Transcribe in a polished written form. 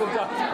Welcome to